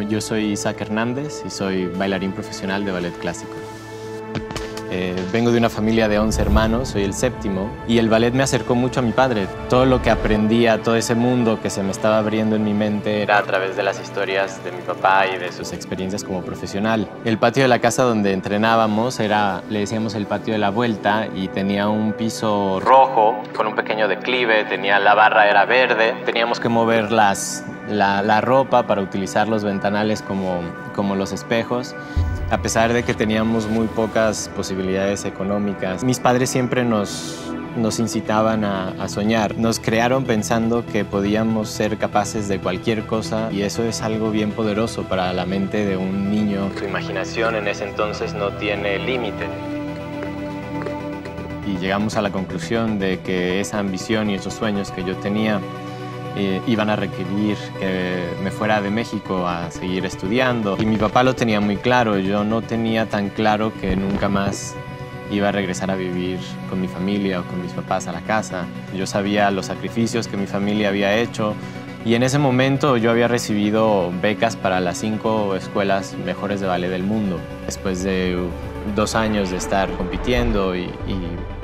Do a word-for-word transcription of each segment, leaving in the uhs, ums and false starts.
Bueno, yo soy Isaac Hernández y soy bailarín profesional de ballet clásico. Eh, vengo de una familia de once hermanos, soy el séptimo, y el ballet me acercó mucho a mi padre. Todo lo que aprendía, todo ese mundo que se me estaba abriendo en mi mente era a través de las historias de mi papá y de sus experiencias como profesional. El patio de la casa donde entrenábamos era, le decíamos, el patio de la vuelta, y tenía un piso rojo con un pequeño declive, tenía la barra era verde, teníamos que mover las, la, la ropa para utilizar los ventanales como, como los espejos. A pesar de que teníamos muy pocas posibilidades económicas, mis padres siempre nos, nos incitaban a, a soñar. Nos crearon pensando que podíamos ser capaces de cualquier cosa, y eso es algo bien poderoso para la mente de un niño. Su imaginación en ese entonces no tiene límite. Y llegamos a la conclusión de que esa ambición y esos sueños que yo tenía Eh, iban a requerir que me fuera de México a seguir estudiando. Y mi papá lo tenía muy claro, yo no tenía tan claro que nunca más iba a regresar a vivir con mi familia o con mis papás a la casa. Yo sabía los sacrificios que mi familia había hecho, y en ese momento yo había recibido becas para las cinco escuelas mejores de ballet del mundo. Después de dos años de estar compitiendo y, y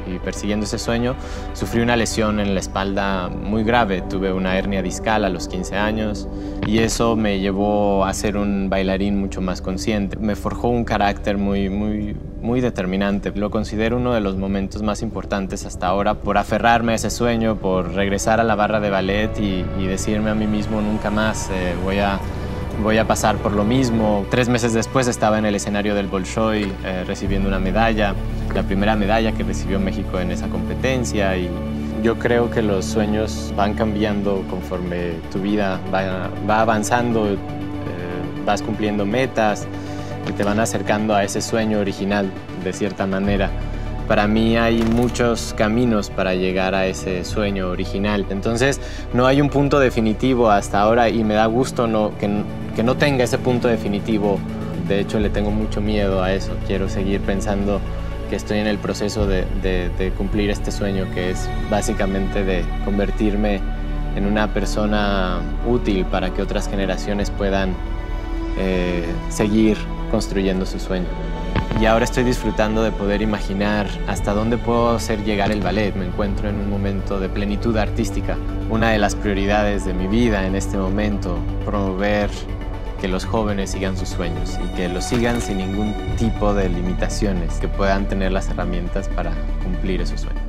y persiguiendo ese sueño, sufrí una lesión en la espalda muy grave. Tuve una hernia discal a los quince años, y eso me llevó a ser un bailarín mucho más consciente. Me forjó un carácter muy, muy, muy determinante. Lo considero uno de los momentos más importantes hasta ahora por aferrarme a ese sueño, por regresar a la barra de ballet y, y decirme a mí mismo nunca más eh, voy a... Voy a pasar por lo mismo. Tres meses después estaba en el escenario del Bolshoi eh, recibiendo una medalla, la primera medalla que recibió México en esa competencia. Y yo creo que los sueños van cambiando conforme tu vida va, va avanzando, eh, vas cumpliendo metas y te van acercando a ese sueño original de cierta manera. Para mí hay muchos caminos para llegar a ese sueño original. Entonces, no hay un punto definitivo hasta ahora, y me da gusto no, que, que no tenga ese punto definitivo. De hecho, le tengo mucho miedo a eso. Quiero seguir pensando que estoy en el proceso de, de, de cumplir este sueño, que es básicamente de convertirme en una persona útil para que otras generaciones puedan eh, seguir construyendo su sueño. Y ahora estoy disfrutando de poder imaginar hasta dónde puedo hacer llegar el ballet. Me encuentro en un momento de plenitud artística. Una de las prioridades de mi vida en este momento, promover que los jóvenes sigan sus sueños y que los sigan sin ningún tipo de limitaciones, que puedan tener las herramientas para cumplir esos sueños.